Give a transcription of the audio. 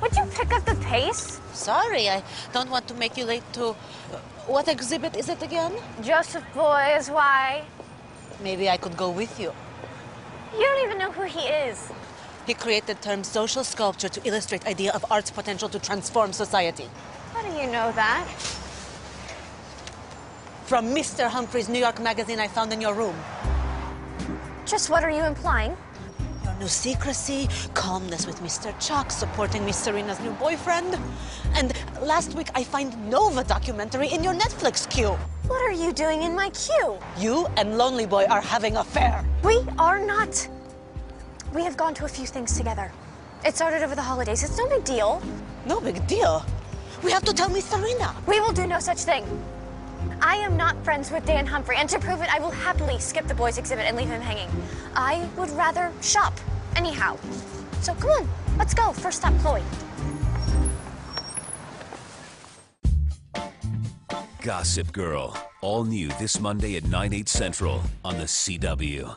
Would you pick up the pace? Sorry, I don't want to make you late to... What exhibit is it again? Joseph Boy is why. Maybe I could go with you. You don't even know who he is. He created the term social sculpture to illustrate the idea of art's potential to transform society. How do you know that? From Mr. Humphrey's New York magazine I found in your room. Just what are you implying? Your new secrecy, calmness with Mr. Chuck, supporting Miss Serena's new boyfriend. And last week I find Nova documentary in your Netflix queue. What are you doing in my queue? You and Lonely Boy are having an affair. We are not. We have gone to a few things together. It started over the holidays. It's no big deal. No big deal? We have to tell Miss Serena. We will do no such thing. I am not friends with Dan Humphrey, and to prove it, I will happily skip the boys' exhibit and leave him hanging. I would rather shop, anyhow. So come on, let's go. First stop, Chloe. Gossip Girl, all new this Monday at 9/8 Central on the CW.